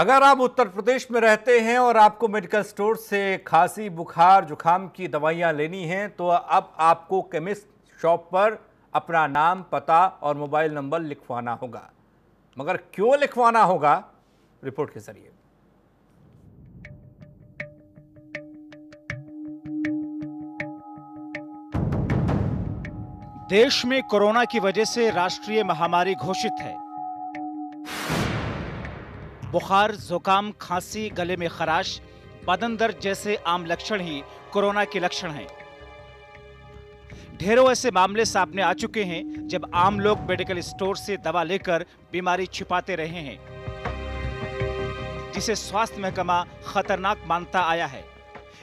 अगर आप उत्तर प्रदेश में रहते हैं और आपको मेडिकल स्टोर से खांसी बुखार जुखाम की दवाइयां लेनी हैं तो अब आपको केमिस्ट शॉप पर अपना नाम पता और मोबाइल नंबर लिखवाना होगा। मगर क्यों लिखवाना होगा, रिपोर्ट के जरिए। देश में कोरोना की वजह से राष्ट्रीय महामारी घोषित है। बुखार, जुकाम, खांसी, गले में खराश, बदन दर्द जैसे आम लक्षण ही कोरोना के लक्षण हैं। ढेरों ऐसे मामले सामने आ चुके हैं जब आम लोग मेडिकल स्टोर से दवा लेकर बीमारी छिपाते रहे हैं, जिसे स्वास्थ्य महकमा खतरनाक मानता आया है।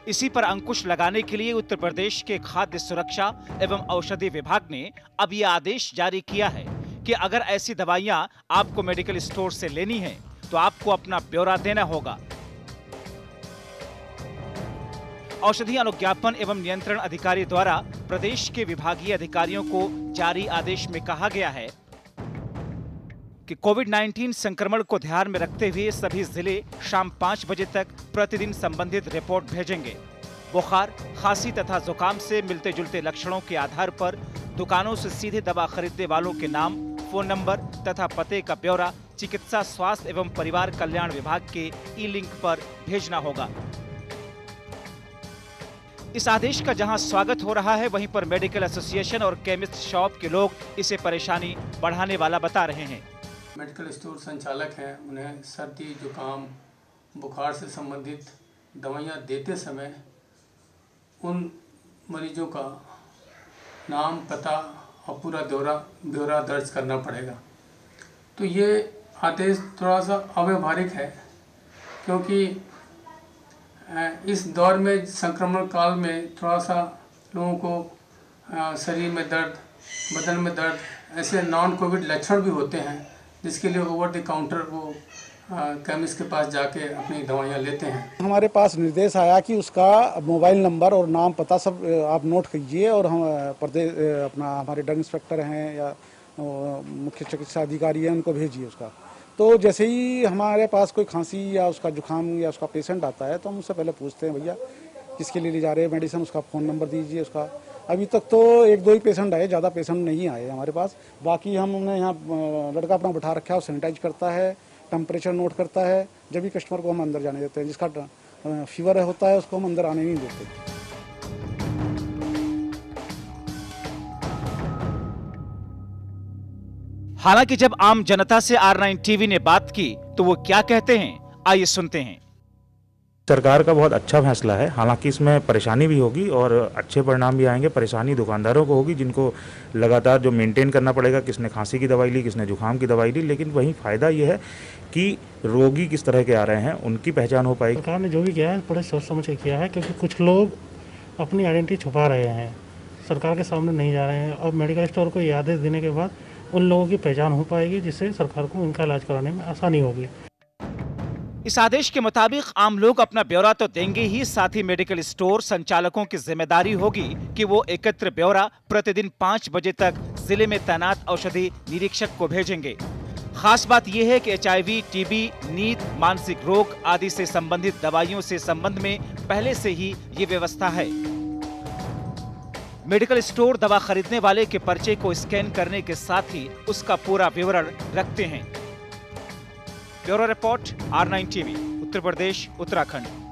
इसी पर अंकुश लगाने के लिए उत्तर प्रदेश के खाद्य सुरक्षा एवं औषधि विभाग ने अब ये आदेश जारी किया है कि अगर ऐसी दवाइयां आपको मेडिकल स्टोर से लेनी है तो आपको अपना ब्यौरा देना होगा। औषधि अनुज्ञापन एवं नियंत्रण अधिकारी द्वारा प्रदेश के विभागीय अधिकारियों को जारी आदेश में कहा गया है कि कोविड 19 संक्रमण को ध्यान में रखते हुए सभी जिले शाम 5 बजे तक प्रतिदिन संबंधित रिपोर्ट भेजेंगे। बुखार, खांसी तथा जुकाम से मिलते जुलते लक्षणों के आधार पर दुकानों से सीधे दवा खरीदने वालों के नाम, फोन नंबर तथा पते का ब्यौरा चिकित्सा स्वास्थ्य एवं परिवार कल्याण विभाग के ई लिंक पर भेजना होगा। इस आदेश का जहां स्वागत हो रहा है, वहीं पर मेडिकल एसोसिएशन और केमिस्ट शॉप के लोग इसे परेशानी बढ़ाने वाला बता रहे हैं। मेडिकल स्टोर संचालक हैं, उन्हें सर्दी, जुकाम, बुखार से संबंधित दवाइयां देते समय उन मरीजों का नाम, पता और पूरा ब्यौरा दर्ज करना पड़ेगा। तो ये आदेश थोड़ा सा अव्यवहारिक है, क्योंकि इस दौर में, संक्रमण काल में, थोड़ा सा लोगों को शरीर में दर्द, बदन में दर्द, ऐसे नॉन कोविड लक्षण भी होते हैं, जिसके लिए ओवर द काउंटर वो केमिस्ट के पास जाके अपनी दवाइयाँ लेते हैं। हमारे पास निर्देश आया कि उसका मोबाइल नंबर और नाम पता सब आप नोट कीजिए और हम प्रदेश अपना हमारे ड्रग इंस्पेक्टर हैं या मुख्य चिकित्सा अधिकारी है, उनको भेजिए उसका। तो जैसे ही हमारे पास कोई खांसी या उसका जुकाम या उसका पेशेंट आता है तो हम उससे पहले पूछते हैं, भैया किसके लिए ले जा रहे हैं मेडिसिन, उसका फ़ोन नंबर दीजिए उसका। अभी तक तो 1-2 ही पेशेंट आए, ज़्यादा पेशेंट नहीं आए हमारे पास। बाकी हमने यहाँ लड़का अपना बैठा रखा है, वो सैनिटाइज करता है, टेम्परेचर नोट करता है। जब भी कस्टमर को हम अंदर जाने देते हैं, जिसका फीवर होता है उसको हम अंदर आने नहीं देते। हालांकि जब आम जनता से R9 TV ने बात की तो वो क्या कहते हैं, आइए सुनते हैं। सरकार का बहुत अच्छा फैसला है, हालांकि इसमें परेशानी भी होगी और अच्छे परिणाम भी आएंगे। परेशानी दुकानदारों को होगी, जिनको लगातार जो मेंटेन करना पड़ेगा, किसने खांसी की दवाई ली, किसने जुकाम की दवाई ली। लेकिन वहीं फ़ायदा यह है कि रोगी किस तरह के आ रहे हैं, उनकी पहचान हो पाएगी। सरकार ने जो भी किया है बड़े सोच समझ के किया है, क्योंकि कुछ लोग अपनी आइडेंटिटी छुपा रहे हैं, सरकार के सामने नहीं जा रहे हैं। और मेडिकल स्टोर को ये आदेश देने के बाद उन लोगों की पहचान हो पाएगी, जिससे सरकार को उनका इलाज कराने में आसानी होगी। इस आदेश के मुताबिक आम लोग अपना ब्यौरा तो देंगे ही, साथ ही मेडिकल स्टोर संचालकों की जिम्मेदारी होगी कि वो एकत्र ब्यौरा प्रतिदिन 5 बजे तक जिले में तैनात औषधि निरीक्षक को भेजेंगे। खास बात यह है कि एचआईवी, टीबी, नींद, मानसिक रोग आदि से संबंधित दवाइयों से संबंध में पहले से ही ये व्यवस्था है। मेडिकल स्टोर दवा खरीदने वाले के पर्चे को स्कैन करने के साथ ही उसका पूरा विवरण रखते हैं। Bureau report R9 TV, Uttar Pradesh, Uttarakhand.